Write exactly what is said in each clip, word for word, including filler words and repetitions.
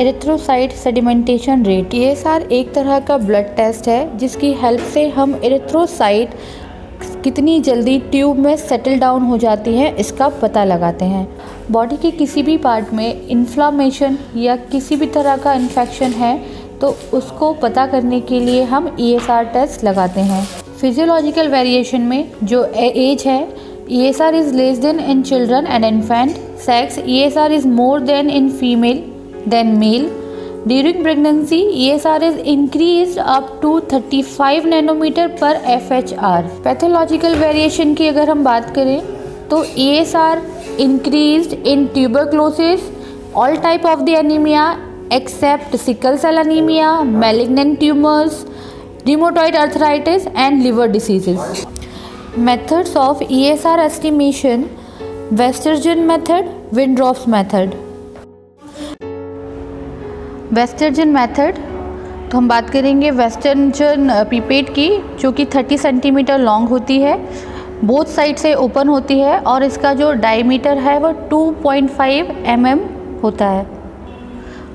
Erythrocyte sedimentation rate. E S R एक तरह का ब्लड टेस्ट है जिसकी हेल्प से हम एरिथ्रोसाइट कितनी जल्दी ट्यूब में सेटल डाउन हो जाती है इसका पता लगाते हैं। बॉडी के किसी भी पार्ट में इन्फ्लामेशन या किसी भी तरह का इन्फेक्शन है तो उसको पता करने के लिए हम ई एस आर टेस्ट लगाते हैं। फिजियोलॉजिकल वेरिएशन में जो एज है E S R is less than in children and infant. Sex, E S R is more than in female than male. During pregnancy, E S R is increased up to thirty-five nanometer per F H R. Pathological variation की अगर हम बात करें तो E S R increased in tuberculosis, all type of the anemia except sickle cell anemia, malignant tumors, rheumatoid arthritis and liver diseases. Methods of E S R estimation: Westergren method, Wintrobe's method। Westergren method तो हम बात करेंगे Westergren pipette की, जो कि तीस centimetre long होती है, बोथ साइड से ओपन होती है और इसका जो डायमीटर है वो two point five M M होता है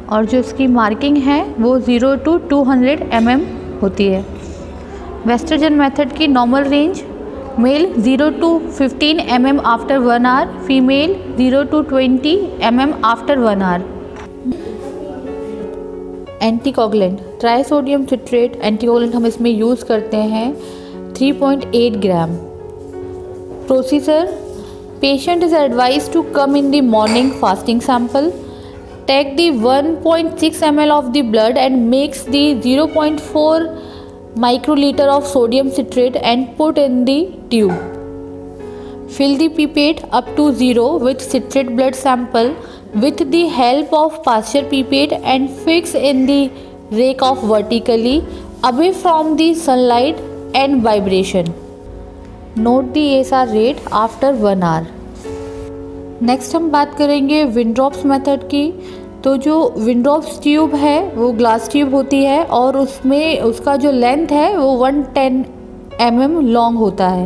और जो इसकी मार्किंग है वो zero to two hundred M M होती है। Westergren मेथड की normal range: male zero to fifteen M M after one hour, female zero to twenty M M after one hour. Anticoagulant trisodium citrate anticoagulant हम इसमें use करते हैं three point eight gram. Procedure: patient is advise to come in the morning fasting sample, take the one point six M L of the blood and mix the zero point four microliter of sodium citrate and put in the tube. Fill the pipette up to zero with citrate blood sample with the help of pasture pipette and fix in the rake of vertically away from the sunlight and vibration. Note the E S R rate after one hour. Next हम बात करेंगे Wintrobe's method की। तो जो Wintrobe's tube है वो glass tube होती है और उसमें उसका जो लेंथ है वो one hundred ten M M long होता है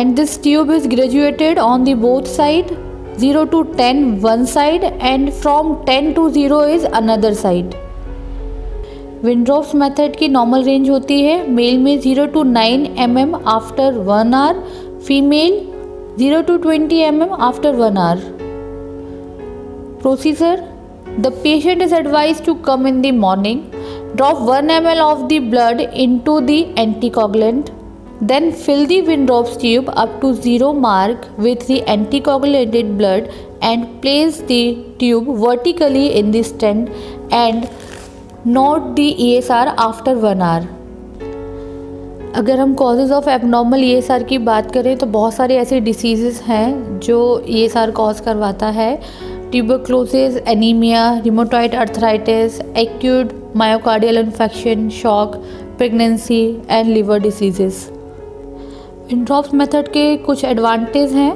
and this tube is graduated on the both side, zero to ten one side and from ten to zero is another side. Wintrobe's method की normal range होती है male में zero to nine M M after one hour, female zero to twenty M M after one hour. Procedure: The patient is advised to come in the morning, drop one M L of the blood into the anticoagulant, then fill the Wintrobe's tube up to zero mark with the anticoagulated blood and place the tube vertically in the stent and note the E S R after one hour. अगर हम causes of abnormal E S R की बात करें तो बहुत सारे ऐसे disease हैं जो ई एस आर कॉज करवाता है: tuberculosis, anaemia, rheumatoid arthritis, acute myocardial infection, shock, pregnancy and liver diseases. Wintrobe's method के कुछ एडवांटेज हैं: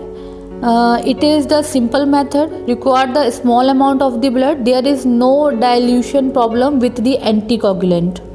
it is the simple method, require the small amount of the blood, there is no dilution problem with the anticoagulant.